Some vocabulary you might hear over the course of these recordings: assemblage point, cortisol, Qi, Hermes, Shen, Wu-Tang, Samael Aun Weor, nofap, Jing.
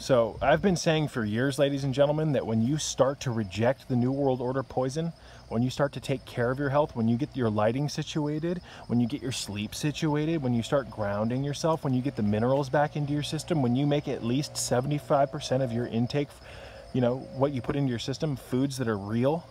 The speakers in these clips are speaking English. So I've been saying for years, ladies and gentlemen, that when you start to reject the New World Order poison, when you start to take care of your health, when you get your lighting situated, when you get your sleep situated, when you start grounding yourself, when you get the minerals back into your system, when you make at least 75% of your intake, you know, what you put into your system, foods that are real,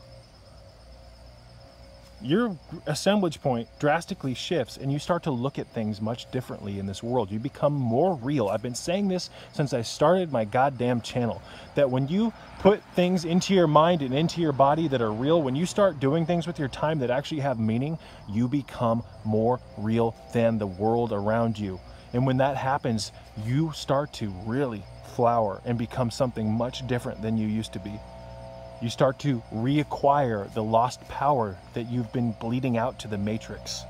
your assemblage point drastically shifts and you start to look at things much differently in this world. You become more real. I've been saying this since I started my goddamn channel, that when you put things into your mind and into your body that are real, when you start doing things with your time that actually have meaning, you become more real than the world around you. And when that happens, you start to really flower and become something much different than you used to be. You start to reacquire the lost power that you've been bleeding out to the matrix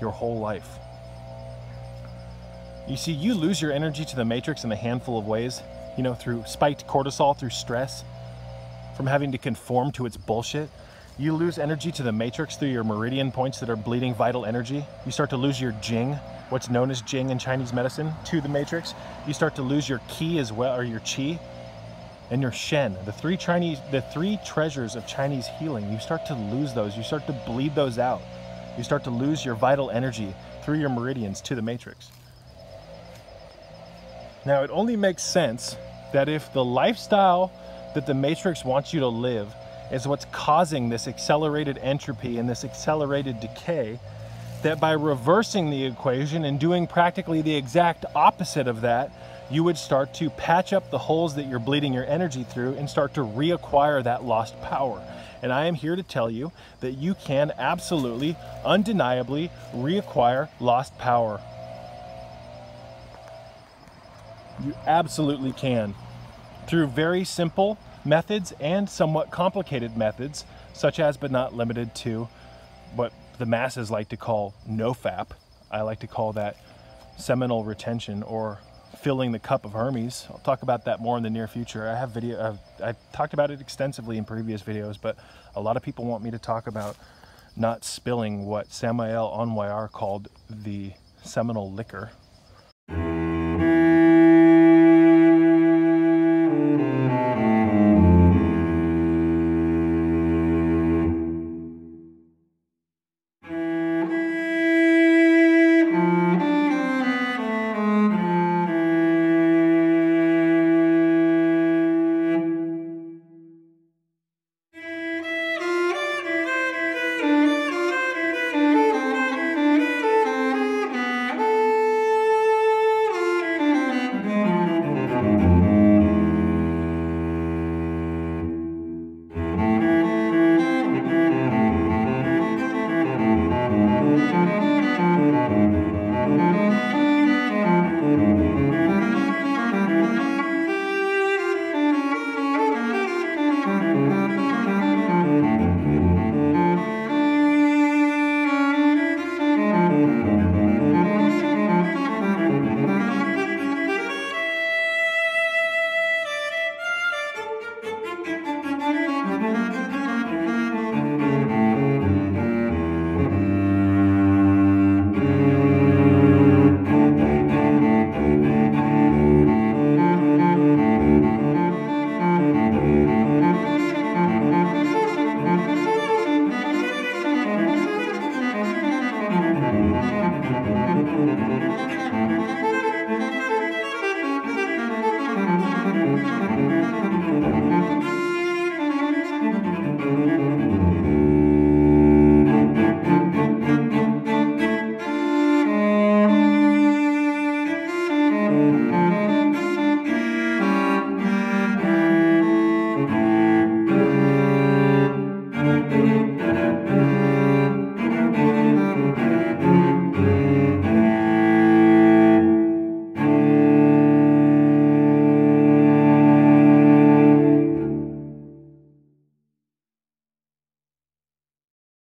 your whole life. You see, you lose your energy to the matrix in a handful of ways, you know, through spiked cortisol, through stress, from having to conform to its bullshit. You lose energy to the matrix through your meridian points that are bleeding vital energy. You start to lose your Jing, what's known as Jing in Chinese medicine, to the matrix. You start to lose your Qi as well, or your Qi, and your Shen, the three treasures of Chinese healing. You start to lose those. You start to bleed those out. You start to lose your vital energy through your meridians to the matrix. Now, it only makes sense that if the lifestyle that the matrix wants you to live is what's causing this accelerated entropy and this accelerated decay, that by reversing the equation and doing practically the exact opposite of that, you would start to patch up the holes that you're bleeding your energy through and start to reacquire that lost power. And I am here to tell you that you can absolutely, undeniably reacquire lost power. You absolutely can, through very simple methods and somewhat complicated methods, such as but not limited to what the masses like to call nofap. I like to call that seminal retention, or filling the cup of Hermes. I'll talk about that more in the near future. I've talked about it extensively in previous videos, but a lot of people want me to talk about not spilling what Samael Aun Weor called the seminal liquor.